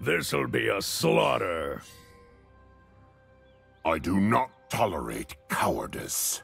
This'll be a slaughter. I do not tolerate cowardice.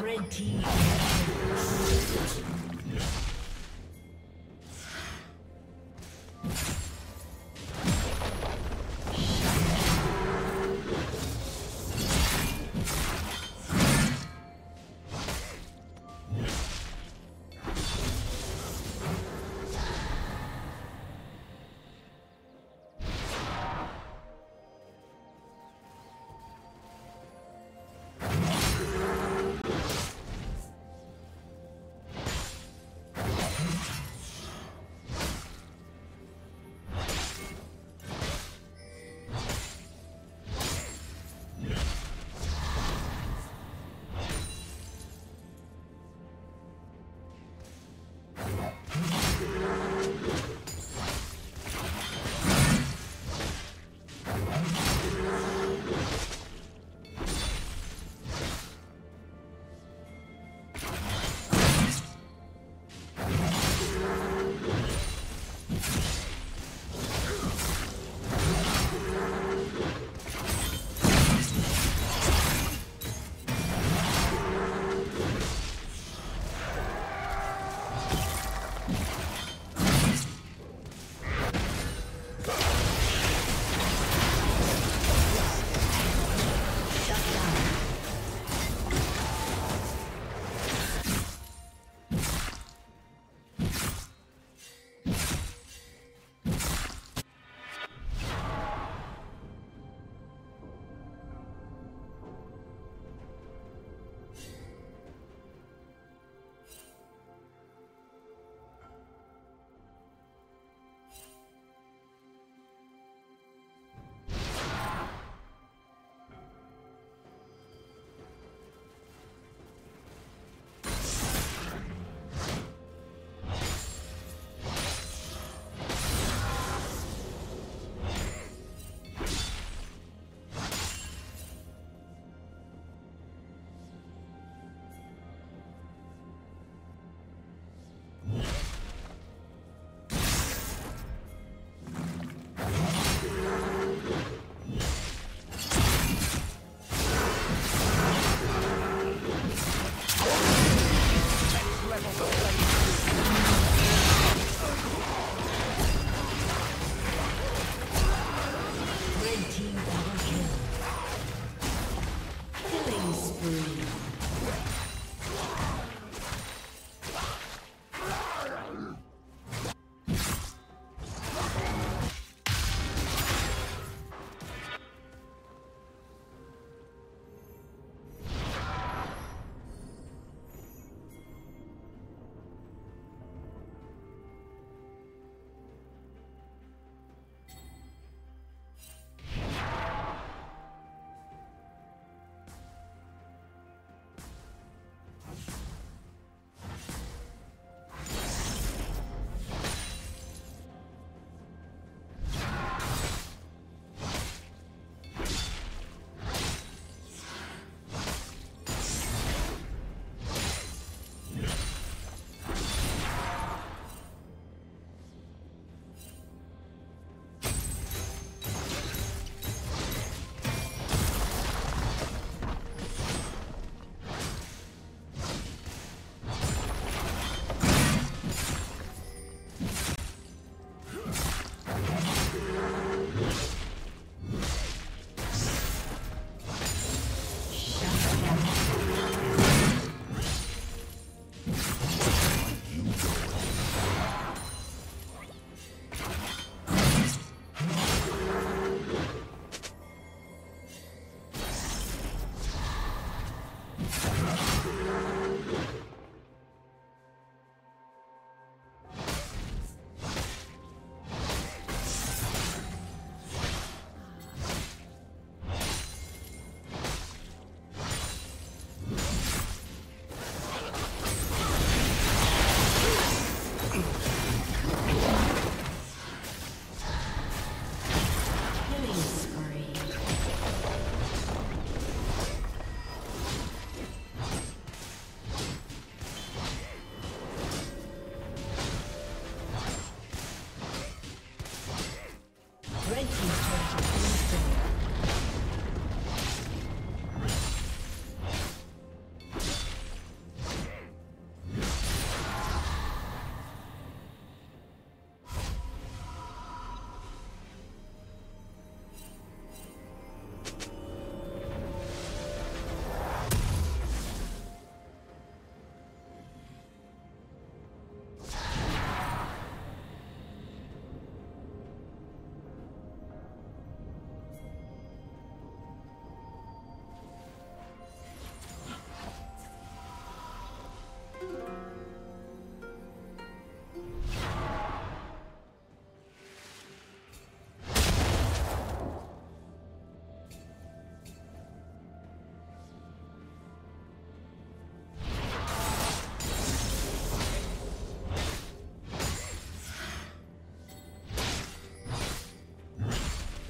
Red team.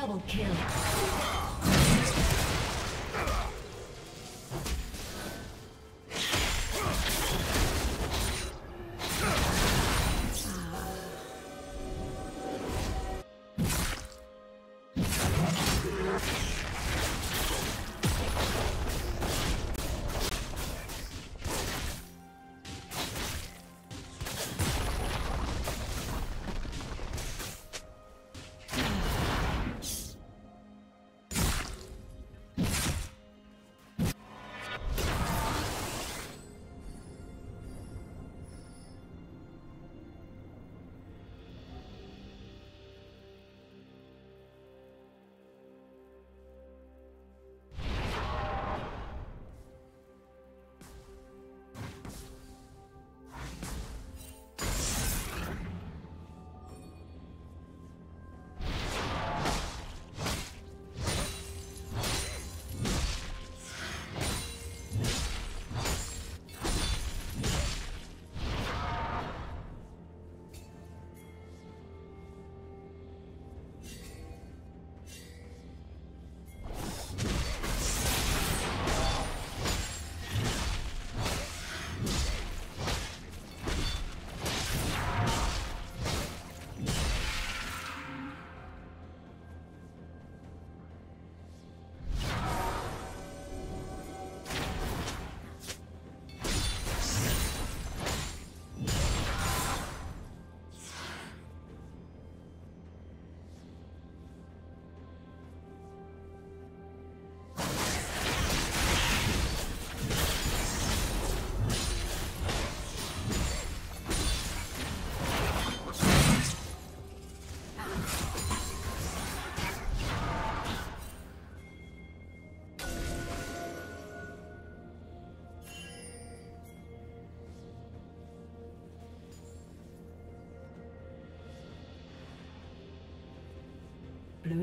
Double kill. Blue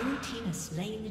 Blue team has slain the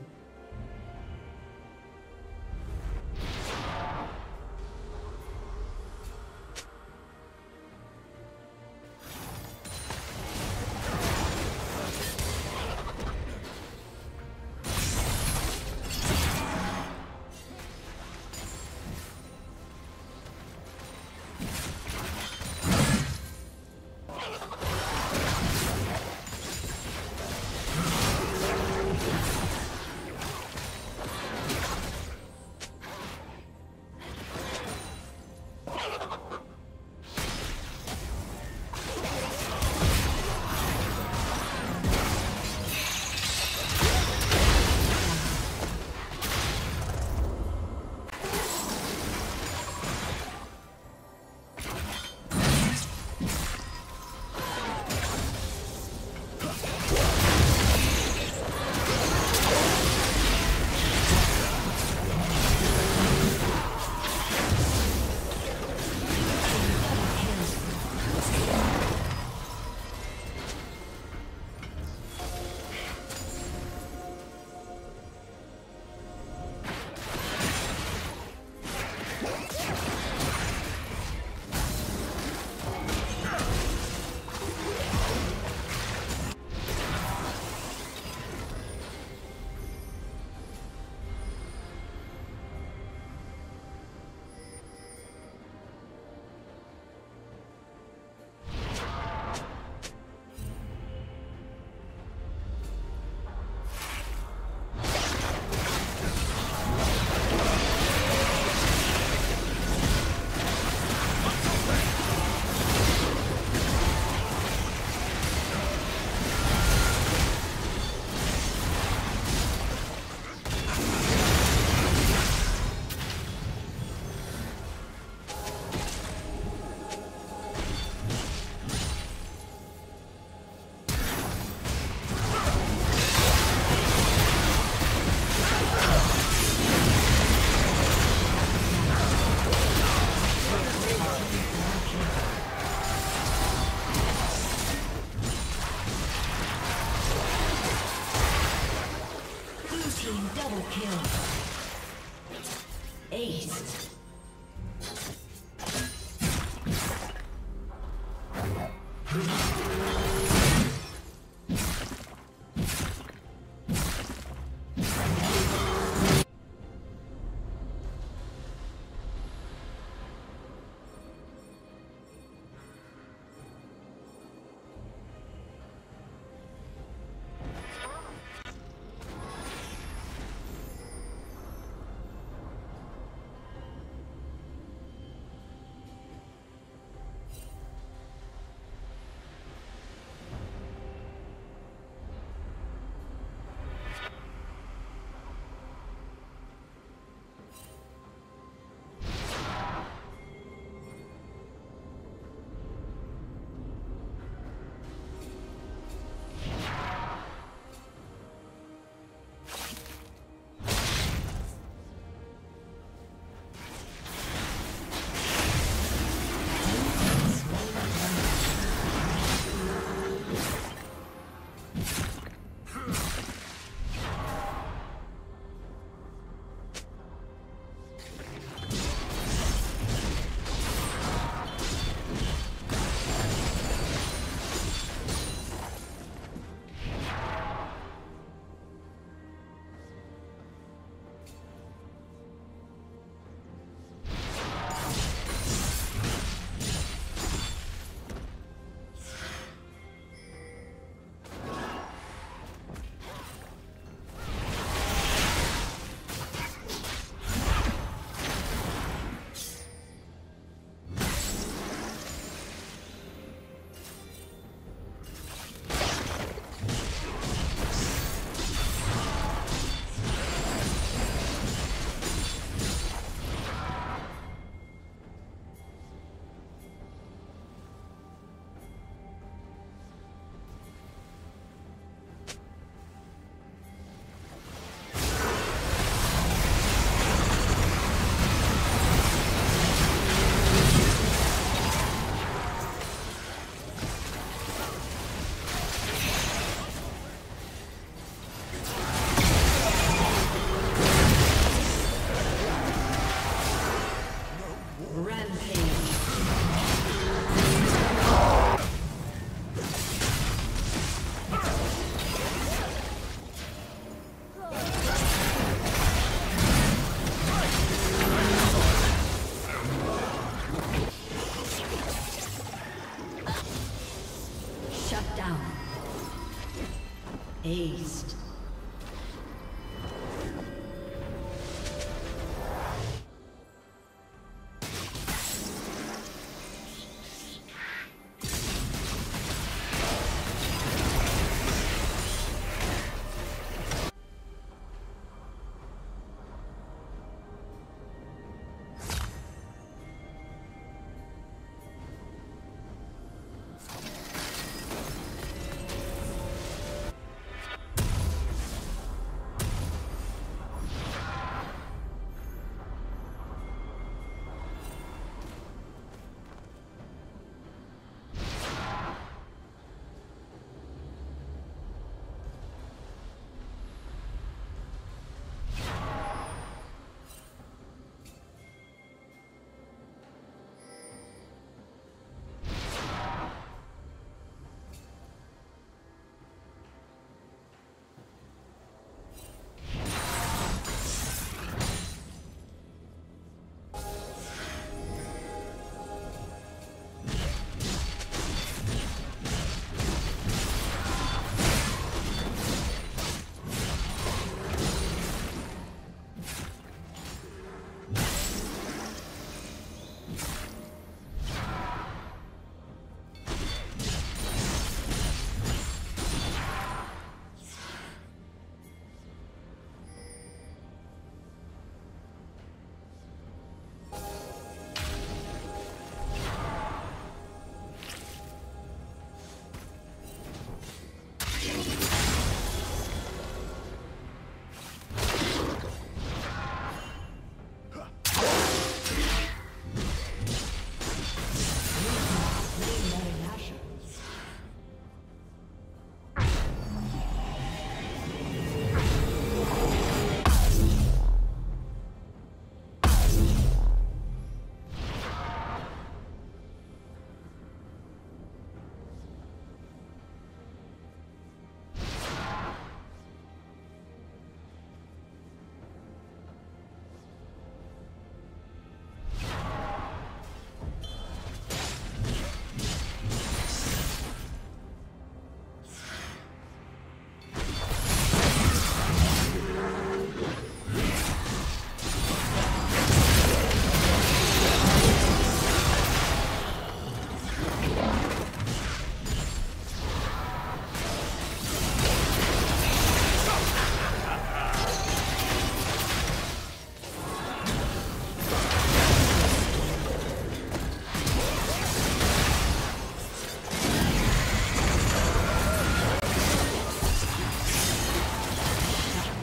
team double kill. Ace. Aced.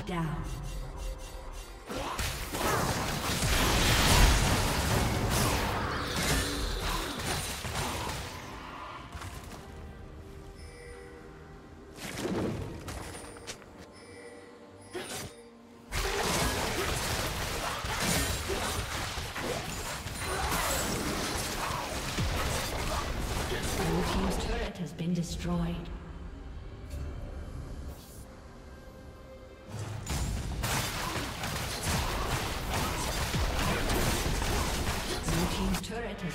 down. Destroyed. Blue team's turret has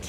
Red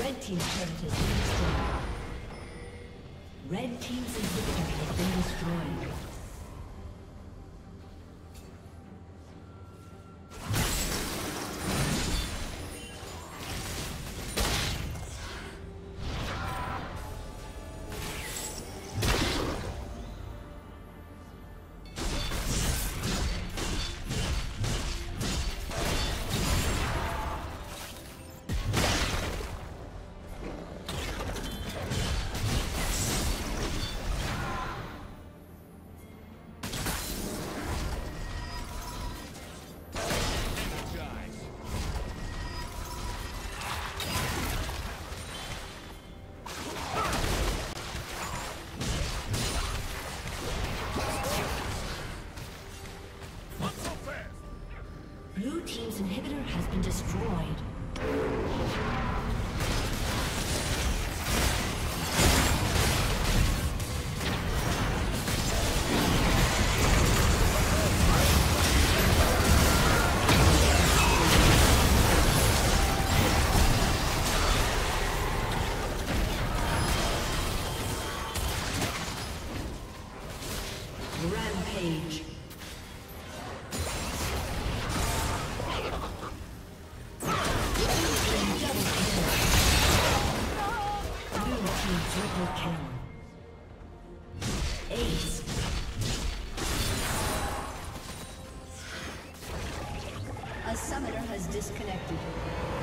Red team's inhibitor has been destroyed. Team's inhibitor has been destroyed. A summoner has disconnected.